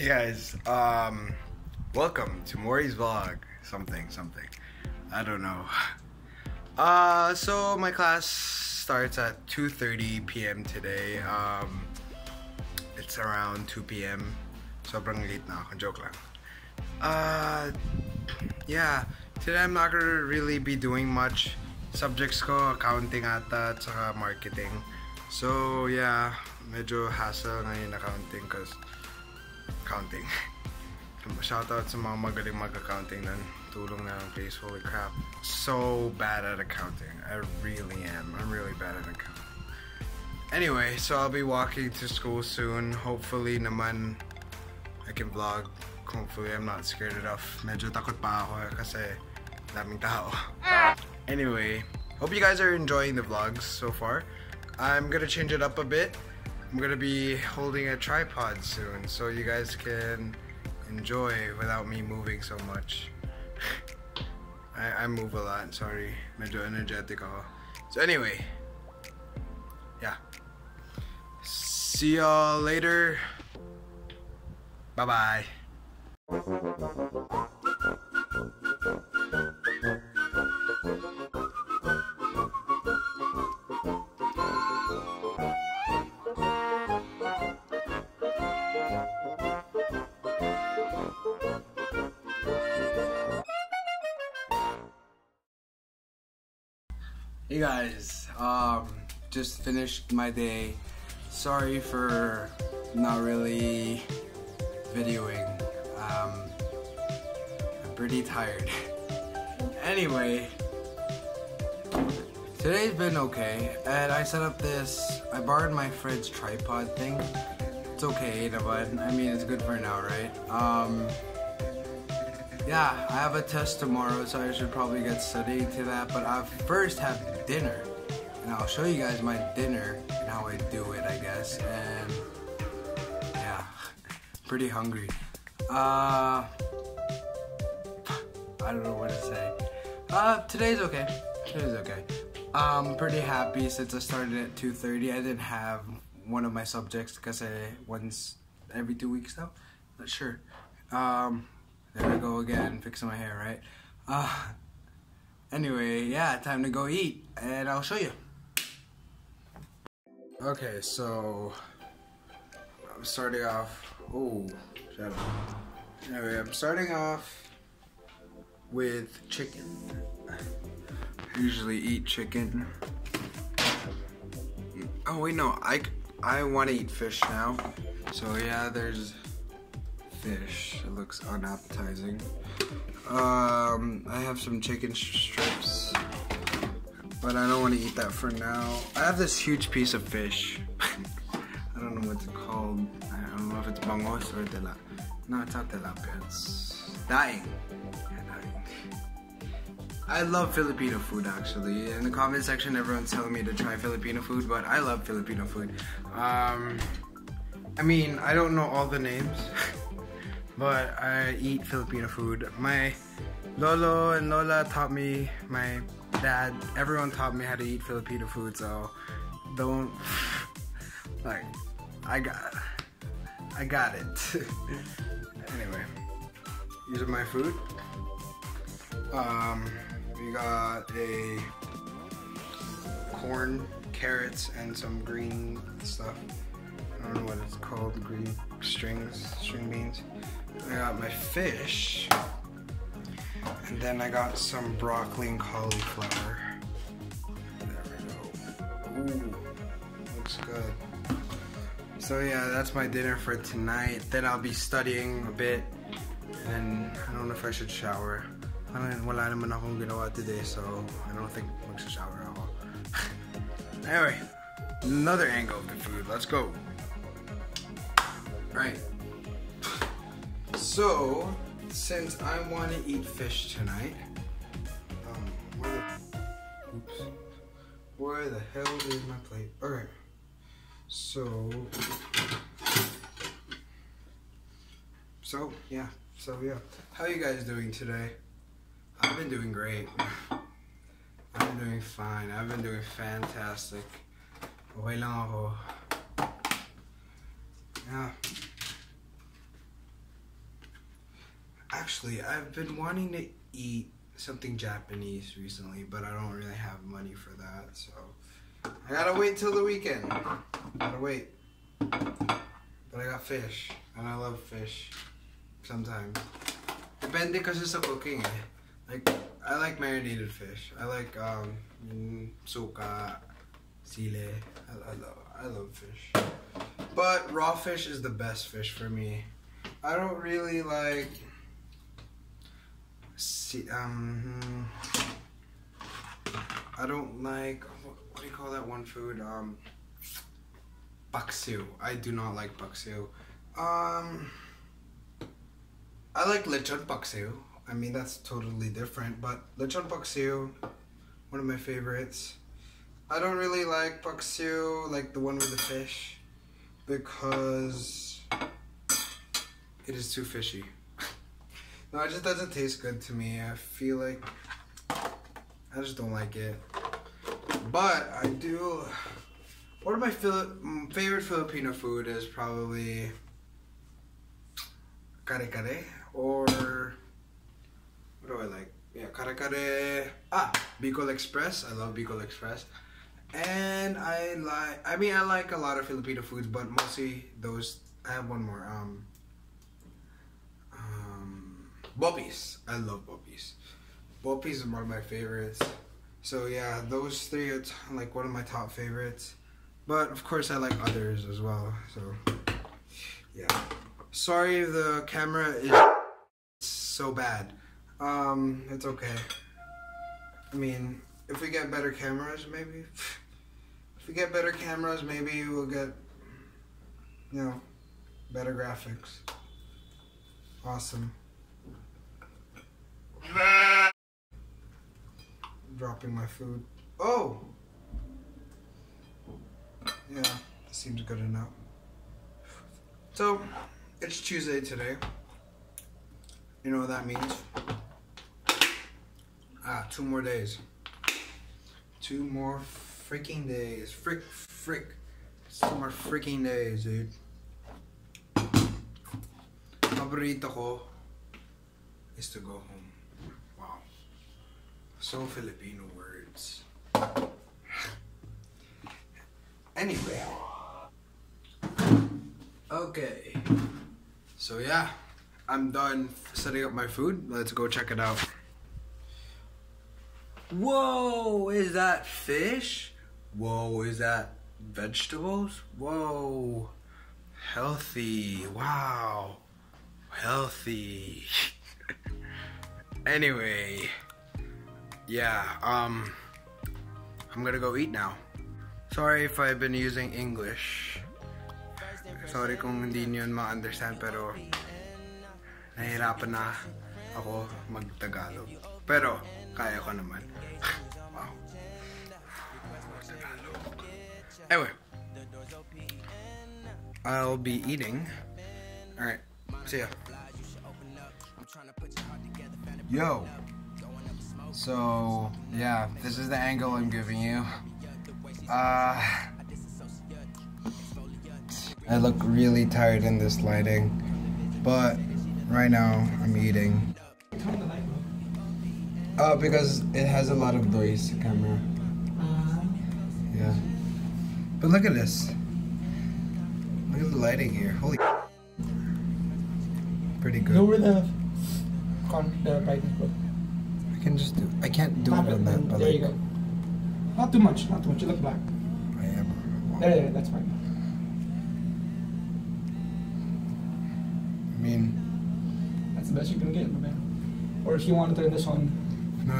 Hey guys, welcome to Maurie's vlog. Something. I don't know. So my class starts at 2:30 p.m. today. It's around 2 p.m. Sobrang late na ako. Joke lang. Yeah, today I'm not gonna really be doing much. Subjects ko accounting ata at saka marketing. So yeah, medyo hassle ngayon accounting cause accounting. Shoutout sa mga magaling mag-accounting nun. Tulong na ng place. Holy crap. So bad at accounting. I really am. I'm really bad at accounting. Anyway, so I'll be walking to school soon. Hopefully naman I can vlog. Hopefully I'm not scared enough. Medyo takot pa ako kasi daming tao. Anyway, hope you guys are enjoying the vlogs so far. I'm gonna change it up a bit. I'm gonna be holding a tripod soon so you guys can enjoy without me moving so much. I move a lot, sorry. Medyo energetic ako. So anyway, yeah. See y'all later. Bye bye. Hey guys, just finished my day. Sorry for not really videoing. I'm pretty tired. Anyway, today's been okay, and I set up this. I borrowed my friend's tripod thing. It's okay, but I mean it's good for now, right? Yeah, I have a test tomorrow, so I should probably get studying to that, but I first have dinner, and I'll show you guys my dinner and how I do it, I guess. And yeah, pretty hungry. I don't know what to say. Today's okay. I'm pretty happy since I started at 2:30. I didn't have one of my subjects because once every 2 weeks though. Not sure. There we go again, fixing my hair, right? Anyway, yeah, time to go eat, and I'll show you. Okay, so I'm starting off. Oh, shut up. Anyway, I'm starting off with chicken. I usually eat chicken. Oh wait, no, I want to eat fish now. So yeah, there's fish. It looks unappetizing. I have some chicken strips, but I don't want to eat that for now. I have this huge piece of fish. I don't know what it's called. I don't know if it's bangos or tilapia. No, it's not tilapia. It's dying. Yeah, dying. I love Filipino food, actually. In the comment section, everyone's telling me to try Filipino food, but I love Filipino food. I mean, I don't know all the names. But I eat Filipino food. My lolo and lola taught me, my dad, everyone taught me how to eat Filipino food, so don't, like, I got it. Anyway, these are my food. We got a corn, carrots, and some green stuff. I don't know what it's called, green string beans. I got my fish, and then I got some broccoli and cauliflower. There we go. Ooh, looks good. So yeah, that's my dinner for tonight. Then I'll be studying a bit, and I don't know if I should shower. Wala naman akong ginawa today, so I don't think I should shower at all. Anyway, another angle of the food. Let's go. Right. So, since I want to eat fish tonight, where the hell is my plate? Alright. So yeah. How are you guys doing today? I've been doing great. I've been doing fine. I've been doing fantastic. Okay lang ako. Yeah. Actually, I've been wanting to eat something Japanese recently, but I don't really have money for that, so I gotta wait till the weekend. Gotta wait. But I got fish, and I love fish sometimes. Depende kasi sa cooking eh. Like, I like marinated fish. I like suka, sile. I love fish. But raw fish is the best fish for me. I don't really like I don't like what do you call that one food? Paksiw. I do not like paksiw. I like lechon paksiw. I mean, that's totally different, but lechon paksiw, one of my favorites. I don't really like paksiw, like the one with the fish, because it is too fishy. No, it just doesn't taste good to me. I feel like I just don't like it. But I do. One of my favorite Filipino food is probably kare kare, or what do I like? Yeah, kare kare. Bicol Express. I love Bicol Express. And I like a lot of Filipino foods, but mostly those. I have one more. Boppies. I love boppies. Boppies is one of my favorites. So yeah, those three are like one of my top favorites. But of course I like others as well. So yeah. Sorry the camera is so bad. It's okay. I mean, if we get better cameras, maybe. If we get better cameras, maybe we'll get, you know, better graphics. Awesome. Dropping my food. Oh! Yeah, that seems good enough. So, it's Tuesday today. You know what that means? 2 more days. 2 more freaking days. Frick. 2 more freaking days, dude. Paborito ko is to go home. So Filipino words. Anyway. Okay. So yeah, I'm done setting up my food. Let's go check it out. Whoa, is that fish? Whoa, is that vegetables? Whoa. Healthy. Wow. Healthy. Anyway. Yeah, I'm gonna go eat now. Sorry if I've been using English. Sorry kung hindi nyo ma-understand, pero nahirapan na ako mag-Tagalog. Pero, kaya ko naman. Wow. Tagalog. Anyway. I'll be eating. Alright, see ya. Yo! So, yeah, this is the angle I'm giving you. I look really tired in this lighting, but right now I'm eating. Oh, because it has a lot of noise, the camera. Yeah. But look at this. Look at the lighting here. Holy. Pretty good. Lower the brightness, bro. I can't do it on that, but there you go. Not too much, you look black. I am. There, that's fine. I mean... That's the best you can get, my man. Or if you want to turn this on. No,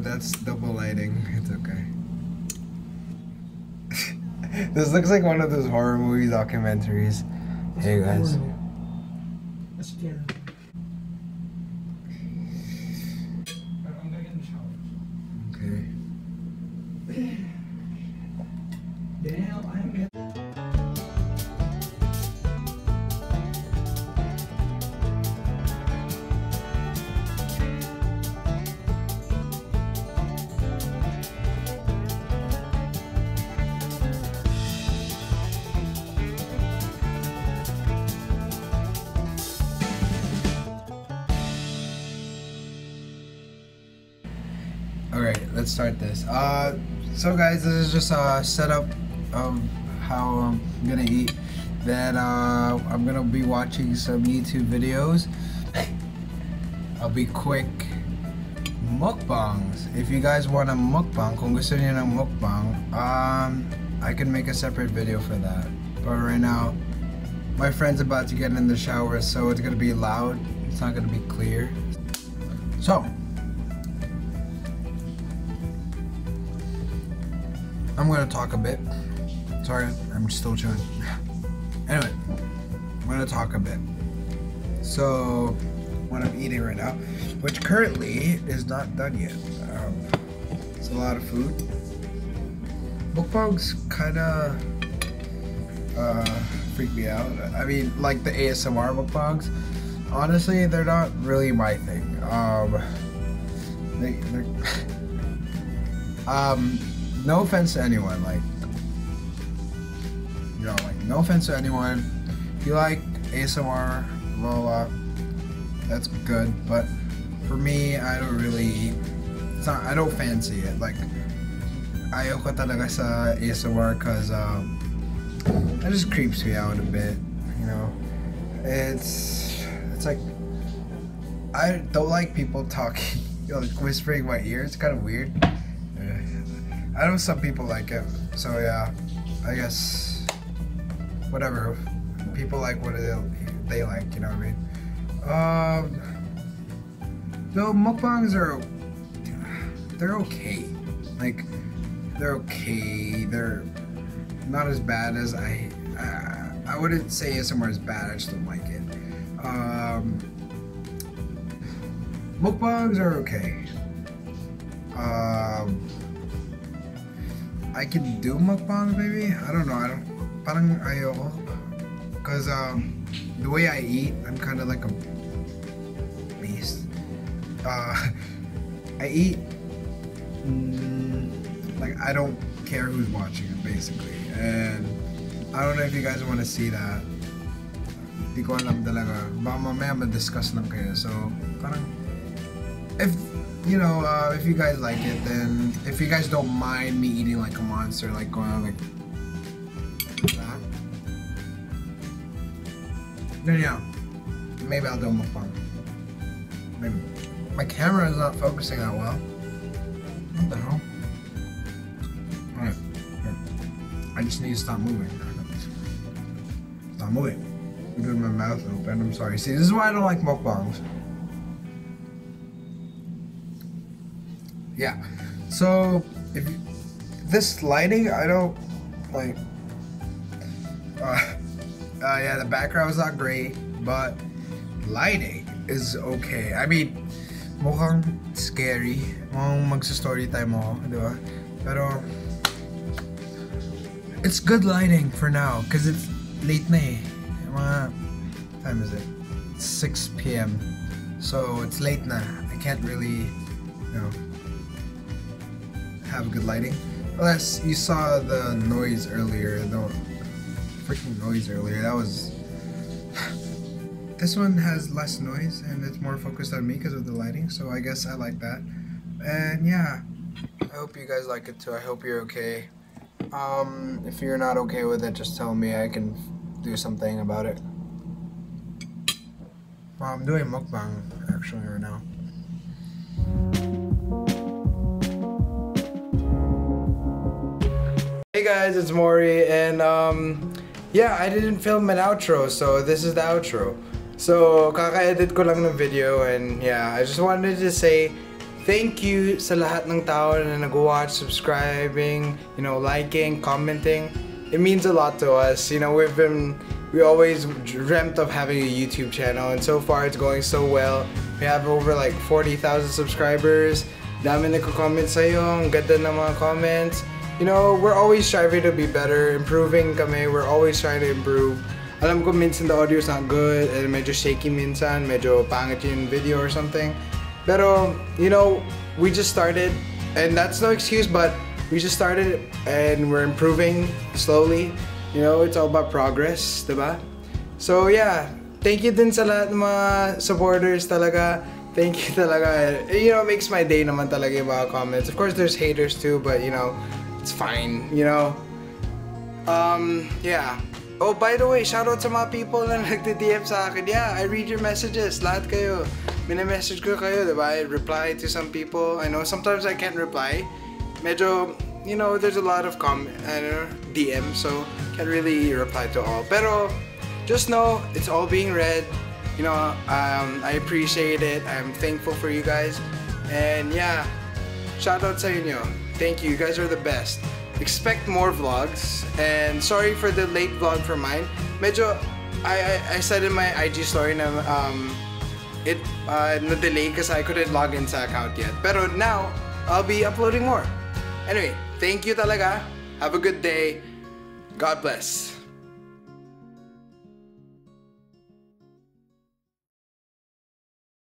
that's double lighting, it's okay. This looks like one of those horror movie documentaries. That's hey guys. That's scary. let's start this. So guys, this is just a setup of how I'm gonna eat. Then I'm gonna be watching some YouTube videos. I'll be quick mukbangs. If you guys want a mukbang, kung gusto niyo ng mukbang, I can make a separate video for that. But right now, my friend's about to get in the shower, so it's gonna be loud. It's not gonna be clear. So I'm gonna talk a bit. Sorry, I'm still chewing. Anyway, I'm gonna talk a bit. So, what I'm eating right now, which currently is not done yet. It's a lot of food. Mukbangs kinda freak me out. I mean, like the ASMR mukbangs, honestly, they're not really my thing. No offense to anyone, like, you know, like, no offense to anyone. If you like ASMR, blah, blah, that's good, but for me, I don't really, it's not, I don't fancy it. Like, ayoko talaga sa ASMR because it just creeps me out a bit, you know. It's like, I don't like people talking, you know, like whispering in my ear. It's kind of weird. I know some people like it, so yeah, I guess, whatever, people like what they like, you know what I mean. Though mukbangs are, they're okay, like, they're okay, they're not as bad as I wouldn't say ASMR is bad, I just don't like it. Mukbangs are okay. I can do mukbang, maybe? I don't know, I don't, parang ayoko. Cause the way I eat, I'm kinda like a beast. I eat, like, I don't care who's watching it, basically. And I don't know if you guys wanna see that. Di ko alam talaga. Baka mamaya ma-discuss lang kayo. So, parang, if, you know, if you guys like it, then if you guys don't mind me eating like a monster, like going on like that, then yeah, maybe I'll do a mukbang. Maybe. My camera is not focusing that well. What the hell? Alright, I just need to stop moving. Stop moving. I'm doing my mouth open, I'm sorry. See, this is why I don't like mukbangs. Yeah, so if you, this lighting, I don't like. Yeah, the background's not great, but lighting is okay. I mean, mukhang scary. Mukhang magsa-story time ako, di ba? Pero it's good lighting for now, cause it's late na eh. What time is it? It's 6 p.m. So it's late na. I can't really, you know, have good lighting. Unless you saw the noise earlier, the freaking noise earlier, that was... This one has less noise and it's more focused on me because of the lighting, so I guess I like that. And yeah, I hope you guys like it too. I hope you're okay. If you're not okay with it, just tell me, I can do something about it. Well, I'm doing mukbang actually right now. Hey guys, it's Maurie, and yeah, I didn't film an outro, so this is the outro. So, kaka-edit ko lang ng video, and yeah, I just wanted to say thank you sa lahat ng tao na nag-watch, subscribing, you know, liking, commenting. It means a lot to us. You know, we always dreamt of having a YouTube channel, and so far it's going so well. We have over like 40,000 subscribers. Dami nagko-comment sa'yo, ang ganda ng mga comments. You know, we're always striving to be better, improving kami, we're always trying to improve. Alam ko minsan the audio's not good, and medyo shaky minsan, medyo pangit yung video or something. Pero, you know, we just started, and that's no excuse, but we just started, and we're improving slowly. You know, it's all about progress, diba? So yeah, thank you din sa lahat ng mga supporters talaga. Thank you talaga. You know, it makes my day naman talaga yung mga comments. Of course, there's haters too, but you know, it's fine, you know? Yeah. Oh, by the way, shout out to mga people na nagdi-DM sa akin. Yeah, I read your messages. Lahat kayo. Mini-message ko kayo, diba? I reply to some people. I know sometimes I can't reply. Medyo, you know, there's a lot of DMs, so can't really reply to all. Pero, just know, it's all being read. You know, I appreciate it. I'm thankful for you guys. And yeah, shout out sa inyo. Thank you. You guys are the best. Expect more vlogs. And sorry for the late vlog for mine. Medyo, I said in my IG story na, na-delay because I couldn't log into the account yet. Pero now, I'll be uploading more. Anyway, thank you talaga. Have a good day. God bless.